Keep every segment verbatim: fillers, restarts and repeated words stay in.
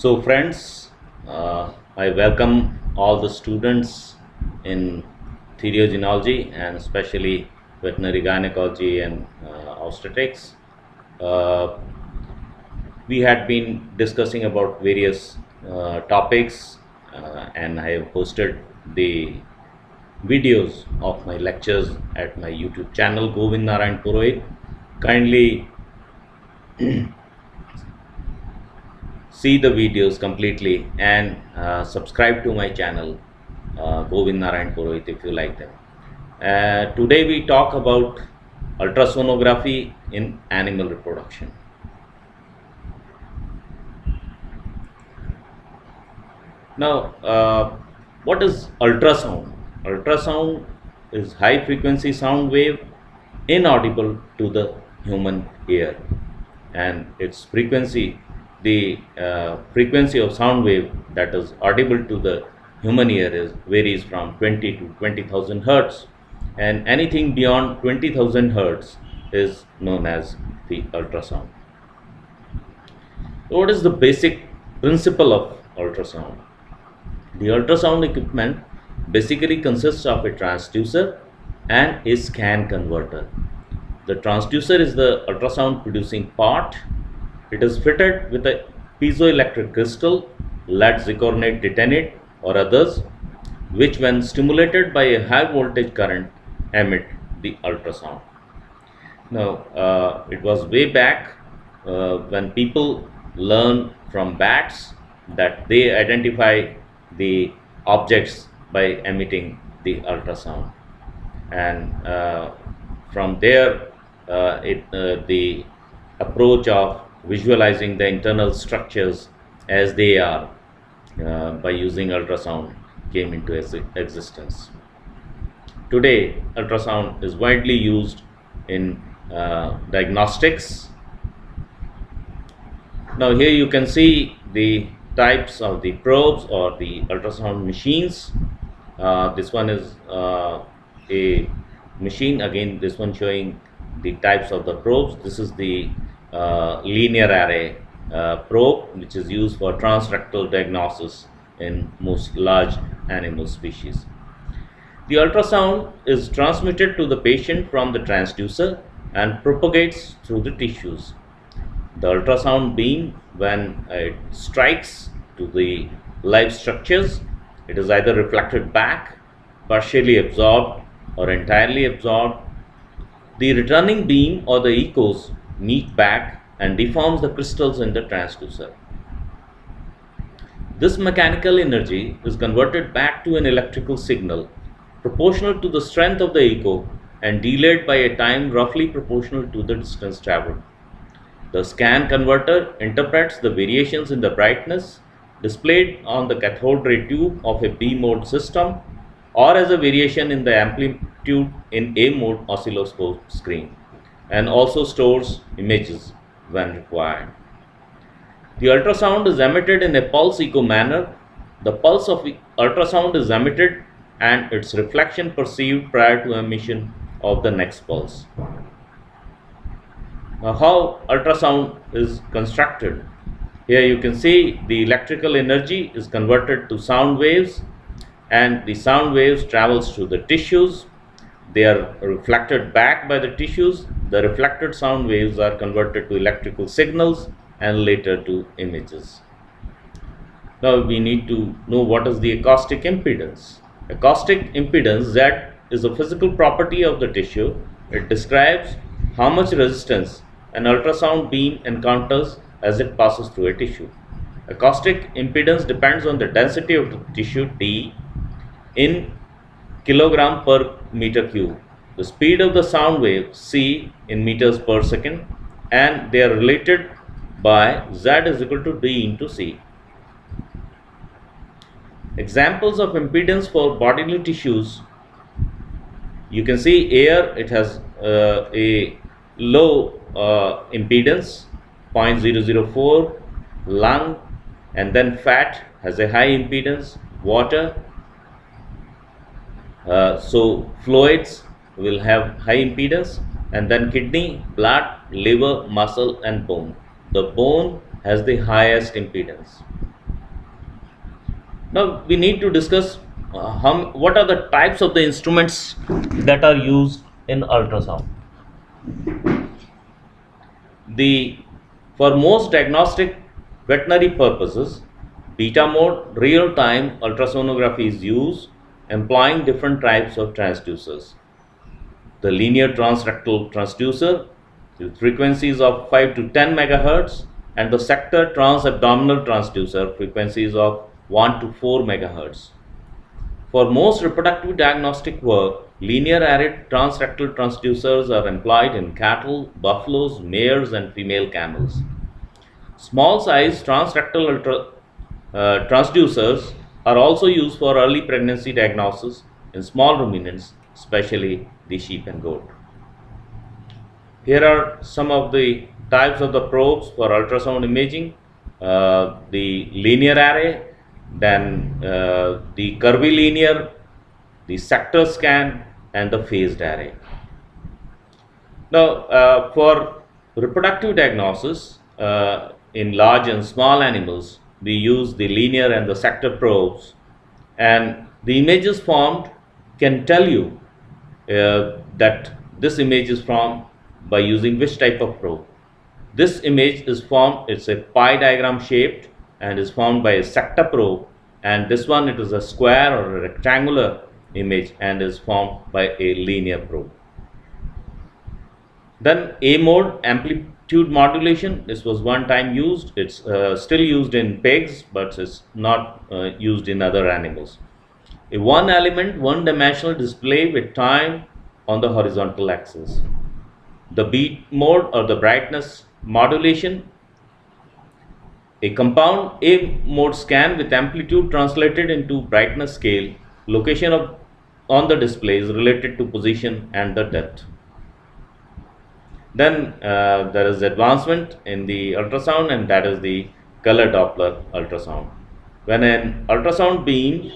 So friends, uh, I welcome all the students in theriogenology and especially veterinary gynecology and uh, obstetrics. Uh, we had been discussing about various uh, topics uh, and I have posted the videos of my lectures at my YouTube channel Govind Narayan Purohit. Kindly see the videos completely and uh, subscribe to my channel uh, Govind Narayan Purohit if you like them. Uh, today we talk about ultrasonography in animal reproduction. Now uh, what is ultrasound? Ultrasound is high frequency sound wave inaudible to the human ear, and its frequency, the uh, frequency of sound wave that is audible to the human ear is varies from twenty to twenty thousand hertz, and anything beyond twenty thousand hertz is known as the ultrasound. What is the basic principle of ultrasound? The ultrasound equipment basically consists of a transducer and a scan converter. The transducer is the ultrasound producing part. It is fitted with a piezoelectric crystal, lead zirconate titanate or others, which when stimulated by a high voltage current emit the ultrasound. Now uh, it was way back uh, when people learn from bats that they identify the objects by emitting the ultrasound, and uh, from there uh, it, uh, the approach of visualizing the internal structures as they are uh, by using ultrasound came into ex existence. Today ultrasound is widely used in uh, diagnostics. Now here you can see the types of the probes or the ultrasound machines. Uh, this one is uh, a machine, again this one showing the types of the probes. This is the uh, linear array uh, probe, which is used for transrectal diagnosis in most large animal species. The ultrasound is transmitted to the patient from the transducer and propagates through the tissues. The ultrasound beam, when it strikes to the live structures, it is either reflected back, partially absorbed or entirely absorbed. The returning beam or the echoes meet back and deforms the crystals in the transducer. This mechanical energy is converted back to an electrical signal proportional to the strength of the echo and delayed by a time roughly proportional to the distance traveled. The scan converter interprets the variations in the brightness displayed on the cathode ray tube of a B mode system or as a variation in the amplitude in A mode oscilloscope screen, and also stores images when required. The ultrasound is emitted in a pulse echo manner. The pulse of ultrasound is emitted and its reflection perceived prior to emission of the next pulse. Now how ultrasound is constructed? Here you can see the electrical energy is converted to sound waves, and the sound waves travels through the tissues. They are reflected back by the tissues. The reflected sound waves are converted to electrical signals and later to images. Now we need to know what is the acoustic impedance. Acoustic impedance, Z, is a physical property of the tissue. It describes how much resistance an ultrasound beam encounters as it passes through a tissue. Acoustic impedance depends on the density of the tissue, D, in kilogram per meter cube, the speed of the sound wave, C, in meters per second, and they are related by Z is equal to D into C. Examples of impedance for bodily tissues, you can see air, it has uh, a low uh, impedance zero point zero zero four, lung, and then fat has a high impedance, water. Uh, so fluids will have high impedance, and then kidney, blood, liver, muscle and bone. The bone has the highest impedance. Now we need to discuss uh, hum, what are the types of the instruments that are used in ultrasound. The for most diagnostic veterinary purposes, beta mode real-time ultrasonography is used, employing different types of transducers. The linear transrectal transducer with frequencies of five to ten megahertz, and the sector transabdominal transducer frequencies of one to four megahertz. For most reproductive diagnostic work, linear array transrectal transducers are employed in cattle, buffaloes, mares, and female camels. Small size transrectal ultra, uh, transducers are also used for early pregnancy diagnosis in small ruminants, especially the sheep and goat. Here are some of the types of the probes for ultrasound imaging: uh, the linear array, then uh, the curvilinear, the sector scan, and the phased array. Now, uh, for reproductive diagnosis uh, in large and small animals, we use the linear and the sector probes, and the images formed can tell you uh, that this image is formed by using which type of probe. This image is formed, it's a pie diagram shaped, and is formed by a sector probe, and this one it is a square or a rectangular image and is formed by a linear probe. Then A-mode amplitude modulation, this was one time used, it's uh, still used in pigs, but it's not uh, used in other animals. A one element, one dimensional display with time on the horizontal axis. The B-mode or the brightness modulation, a compound A-mode scan with amplitude translated into brightness scale. Location of on the display is related to position and the depth. Then uh, there is advancement in the ultrasound, and that is the color Doppler ultrasound. When an ultrasound beam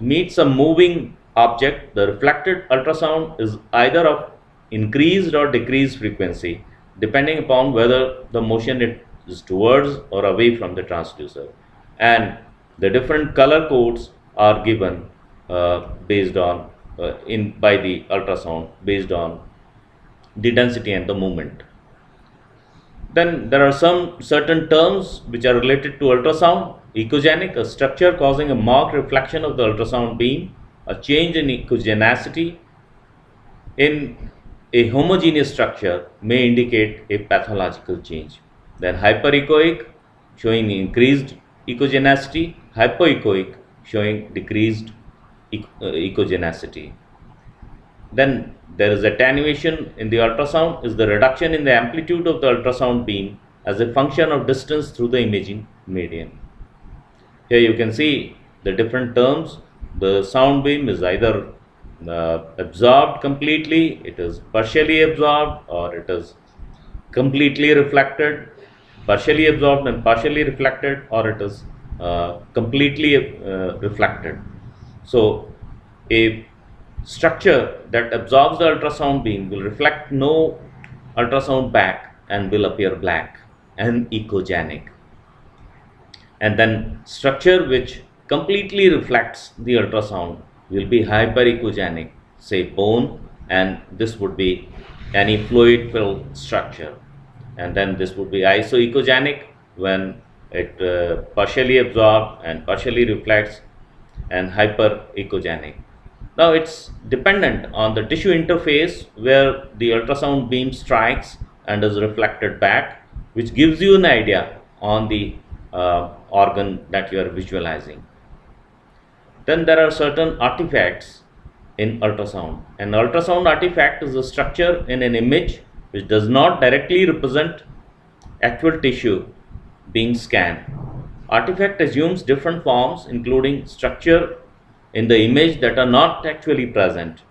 meets a moving object, the reflected ultrasound is either of increased or decreased frequency, depending upon whether the motion it is towards or away from the transducer, and the different color codes are given Uh, based on uh, in by the ultrasound based on the density and the movement. Then there are some certain terms which are related to ultrasound: echogenic, a structure causing a marked reflection of the ultrasound beam, a change in echogenicity in a homogeneous structure may indicate a pathological change. Then hyperechoic, showing increased echogenicity, hypoechoic, showing decreased echogenicity. Then there is attenuation in the ultrasound, is the reduction in the amplitude of the ultrasound beam as a function of distance through the imaging medium. Here you can see the different terms. The sound beam is either uh, absorbed completely, it is partially absorbed, or it is completely reflected, partially absorbed and partially reflected, or it is uh, completely uh, reflected. So, a structure that absorbs the ultrasound beam will reflect no ultrasound back and will appear black and echogenic. And then structure which completely reflects the ultrasound will be hyperechogenic, say bone, and this would be any fluid filled structure. And then this would be isoecogenic, when it uh, partially absorbs and partially reflects, and hyper-echogenic. Now it's dependent on the tissue interface where the ultrasound beam strikes and is reflected back, which gives you an idea on the uh, organ that you are visualizing. Then there are certain artifacts in ultrasound. An ultrasound artifact is a structure in an image which does not directly represent actual tissue being scanned. Artifact assumes different forms, including structure in the image that are not actually present,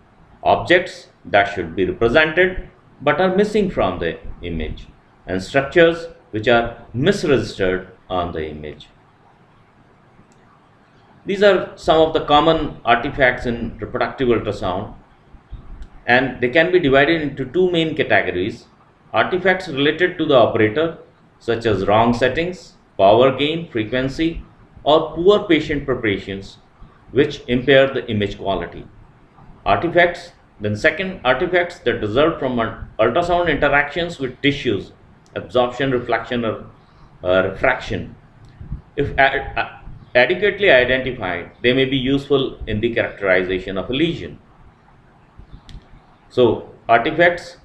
objects that should be represented but are missing from the image, and structures which are misregistered on the image. These are some of the common artifacts in reproductive ultrasound, and they can be divided into two main categories: artifacts related to the operator, such as wrong settings, power gain, frequency, or poor patient preparations which impair the image quality. Artifacts. Then second, artifacts that result from ultrasound interactions with tissues, absorption, reflection, or uh, refraction. If ad ad adequately identified, they may be useful in the characterization of a lesion. So, artifacts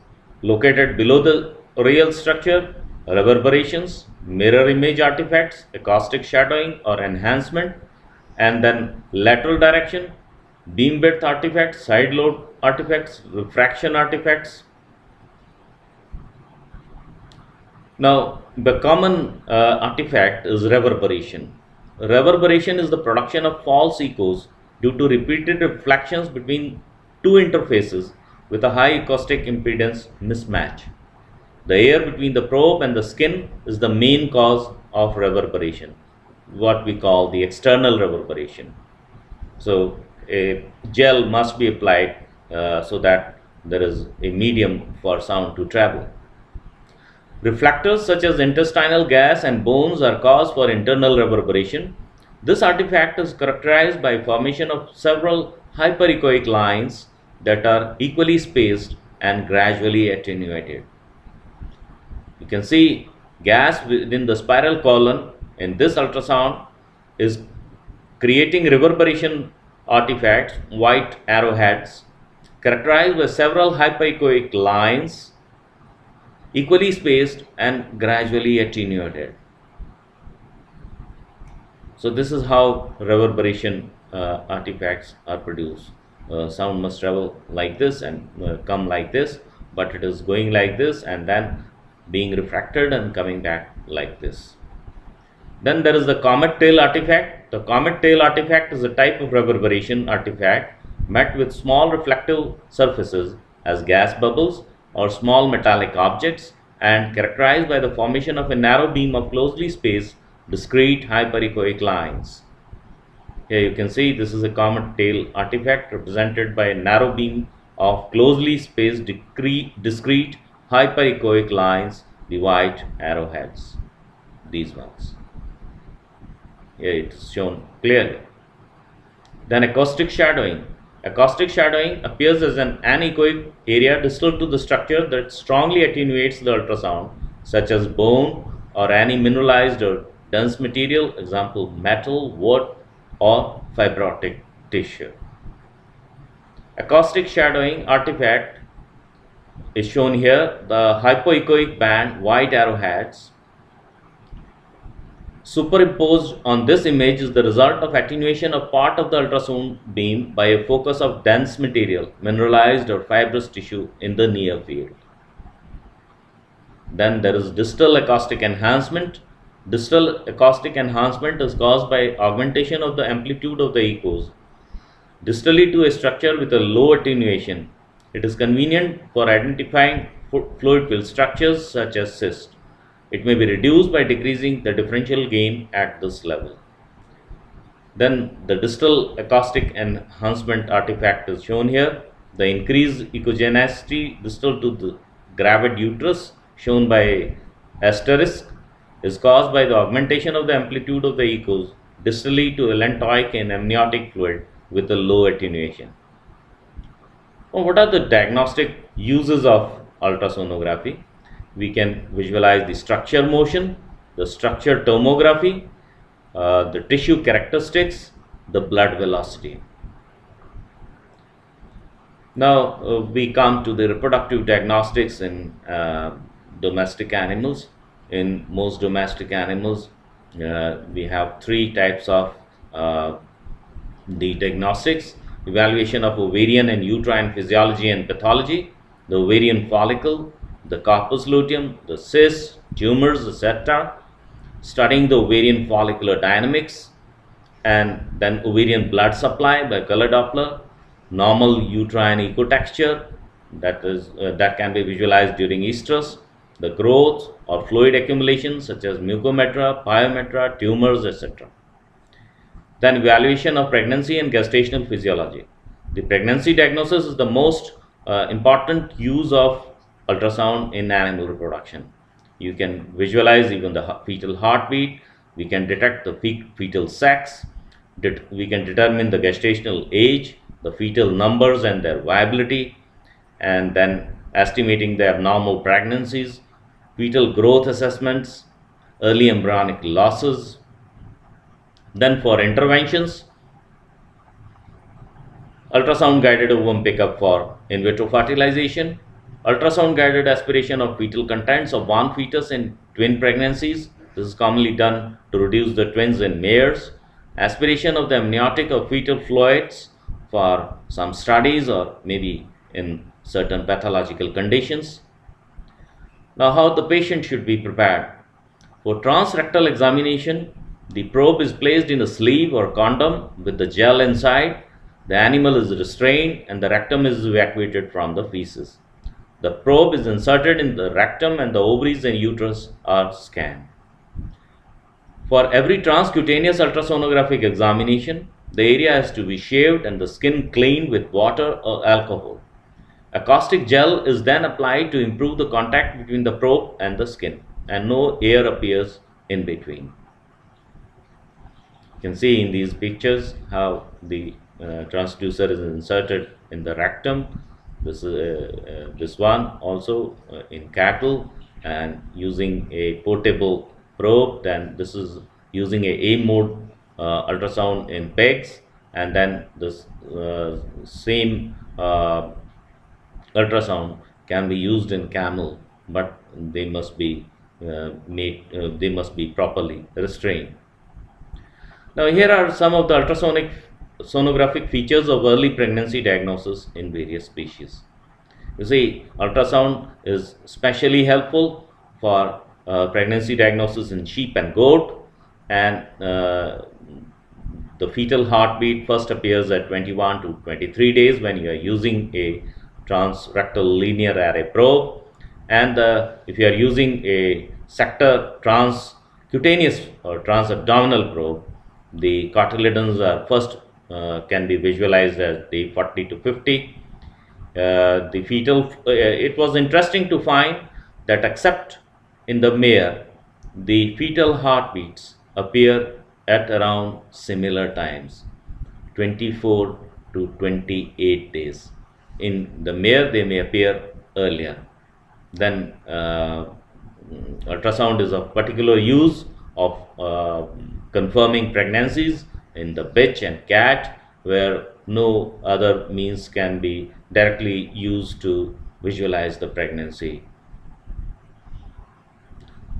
located below the real structure, reverberations, mirror image artifacts, acoustic shadowing or enhancement, and then lateral direction, beam width artifacts, side load artifacts, refraction artifacts. Now, the common uh, artifact is reverberation. Reverberation is the production of false echoes due to repeated reflections between two interfaces with a high acoustic impedance mismatch. The air between the probe and the skin is the main cause of reverberation, what we call the external reverberation. So, a gel must be applied uh, so that there is a medium for sound to travel. Reflectors such as intestinal gas and bones are cause for internal reverberation. This artifact is characterized by formation of several hyperechoic lines that are equally spaced and gradually attenuated. You can see gas within the spiral column in this ultrasound is creating reverberation artifacts, white arrowheads, characterized by several hyperechoic lines, equally spaced and gradually attenuated. So this is how reverberation uh, artifacts are produced. Uh, sound must travel like this and uh, come like this, but it is going like this and then being refracted and coming back like this. Then there is the comet tail artifact. The comet tail artifact is a type of reverberation artifact met with small reflective surfaces as gas bubbles or small metallic objects and characterized by the formation of a narrow beam of closely spaced discrete hyperechoic lines. Here you can see this is a comet tail artifact represented by a narrow beam of closely spaced discrete hyperechoic lines, the white arrowheads, these ones. Here it is shown clearly. Then acoustic shadowing. Acoustic shadowing appears as an anechoic area distal to the structure that strongly attenuates the ultrasound, such as bone or any mineralized or dense material, example metal, wood, or fibrotic tissue. Acoustic shadowing artifact is shown here, the hypoechoic band, white arrowheads. Superimposed on this image is the result of attenuation of part of the ultrasound beam by a focus of dense material, mineralized or fibrous tissue in the near field. Then there is distal acoustic enhancement. Distal acoustic enhancement is caused by augmentation of the amplitude of the echoes distally to a structure with a low attenuation. It is convenient for identifying fluid filled structures such as cysts. It may be reduced by decreasing the differential gain at this level. Then the distal acoustic enhancement artifact is shown here. The increased echogenicity distal to the gravid uterus, shown by asterisk, is caused by the augmentation of the amplitude of the echoes distally to allantoic and amniotic fluid with a low attenuation. Well, what are the diagnostic uses of ultrasonography? We can visualize the structure motion, the structure tomography, uh, the tissue characteristics, the blood velocity. Now uh, we come to the reproductive diagnostics in uh, domestic animals. In most domestic animals, uh, we have three types of uh, the diagnostics: evaluation of ovarian and uterine physiology and pathology, the ovarian follicle, the corpus luteum, the cysts, tumors, et cetera. Studying the ovarian follicular dynamics, and then ovarian blood supply by color Doppler, normal uterine ecotexture that is uh, that can be visualized during estrus, the growth or fluid accumulation such as mucometra, pyometra, tumors, et cetera. Then evaluation of pregnancy and gestational physiology. The pregnancy diagnosis is the most uh, important use of ultrasound in animal reproduction. You can visualize even the fetal heartbeat, we can detect the fe fetal sex, det we can determine the gestational age, the fetal numbers and their viability, and then estimating the abnormal pregnancies, fetal growth assessments, early embryonic losses. Then for interventions, ultrasound guided ovum pickup for in vitro fertilization, ultrasound guided aspiration of fetal contents of one fetus in twin pregnancies. This is commonly done to reduce the twins in mares. Aspiration of the amniotic of fetal fluids for some studies or maybe in certain pathological conditions. Now, how the patient should be prepared. For transrectal examination, the probe is placed in a sleeve or condom with the gel inside. The animal is restrained and the rectum is evacuated from the feces. The probe is inserted in the rectum and the ovaries and uterus are scanned. For every transcutaneous ultrasonographic examination, the area has to be shaved and the skin cleaned with water or alcohol. Acoustic gel is then applied to improve the contact between the probe and the skin, and no air appears in between. You can see in these pictures how the uh, transducer is inserted in the rectum. This is uh, uh, this one also uh, in cattle, and using a portable probe. Then this is using a A-mode uh, ultrasound in pigs, and then this uh, same uh, ultrasound can be used in camel, but they must be uh, made uh, they must be properly restrained. Now here are some of the ultrasonic sonographic features of early pregnancy diagnosis in various species. You see, ultrasound is especially helpful for uh, pregnancy diagnosis in sheep and goat, and uh, the fetal heartbeat first appears at twenty-one to twenty-three days when you are using a transrectal linear array probe, and uh, if you are using a sector transcutaneous or transabdominal probe, the cotyledons are first uh, can be visualized as day forty to fifty. Uh, the fetal uh, it was interesting to find that except in the mare, the fetal heartbeats appear at around similar times, twenty-four to twenty-eight days. In the mare, they may appear earlier. Then uh, ultrasound is of particular use of uh, confirming pregnancies in the bitch and cat, where no other means can be directly used to visualize the pregnancy.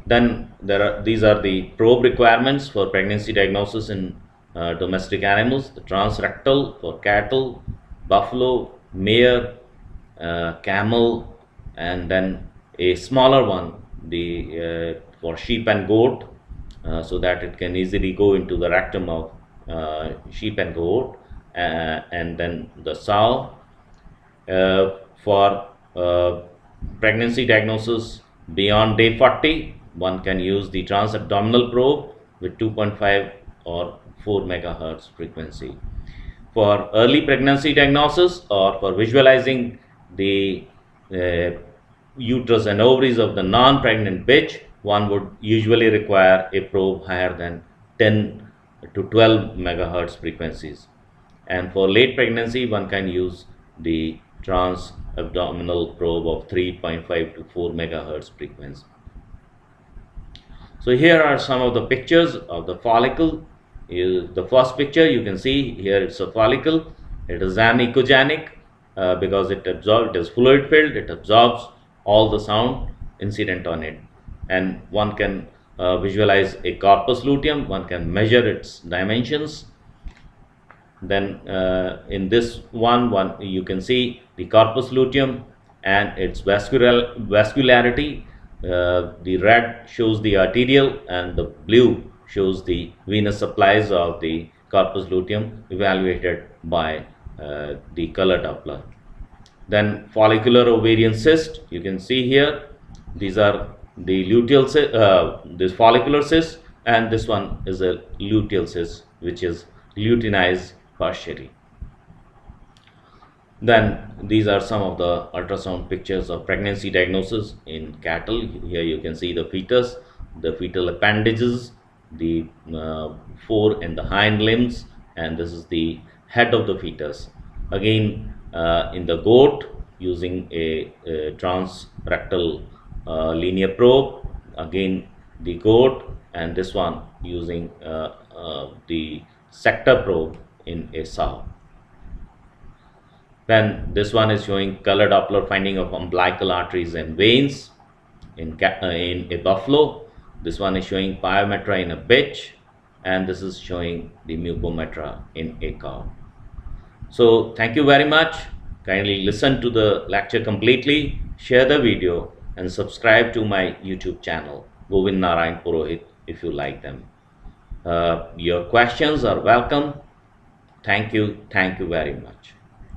Then there are these are the probe requirements for pregnancy diagnosis in uh, domestic animals: the transrectal for cattle, buffalo, mare, uh, camel, and then a smaller one, the uh, for sheep and goat, uh, so that it can easily go into the rectum of uh, sheep and goat, uh, and then the sow. Uh, for uh, pregnancy diagnosis beyond day forty, one can use the transabdominal probe with two point five or four megahertz frequency. For early pregnancy diagnosis or for visualizing the uh, uterus and ovaries of the non-pregnant bitch, one would usually require a probe higher than ten to twelve megahertz frequencies. And for late pregnancy, one can use the transabdominal probe of three point five to four megahertz frequency. So here are some of the pictures of the follicle. You, the first picture you can see here, it's a follicle. It is anechogenic uh, because it absorbs, it is fluid filled, it absorbs all the sound incident on it, and one can uh, visualize a corpus luteum. One can measure its dimensions. Then uh, in this one one you can see the corpus luteum and its vascular vascularity. Uh, the red shows the arterial and the blue shows the venous supplies of the corpus luteum, evaluated by uh, the color Doppler. Then follicular ovarian cyst, you can see here. These are the luteal cyst, uh, this follicular cyst, and this one is a luteal cyst which is luteinized partially. Then these are some of the ultrasound pictures of pregnancy diagnosis in cattle. Here you can see the fetus, the fetal appendages, the uh, fore and the hind limbs, and this is the head of the fetus. Again, uh, in the goat, using a, a transrectal uh, linear probe, again the goat, and this one using uh, uh, the sector probe in a sow. Then this one is showing color Doppler finding of umbilical arteries and veins in, uh, in a buffalo. This one is showing pyometra in a bitch, and this is showing the mucometra in a cow. So thank you very much. Kindly listen to the lecture completely, share the video, and subscribe to my YouTube channel, Govind Narayan Purohit, if you like them. Uh, your questions are welcome. Thank you. Thank you very much.